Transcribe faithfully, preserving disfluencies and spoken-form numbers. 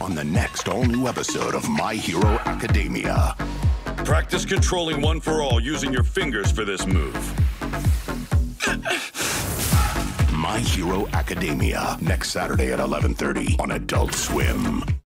On the next all-new episode of My Hero Academia. Practice controlling one for all using your fingers for this move. My Hero Academia, next Saturday at eleven thirty on Adult Swim.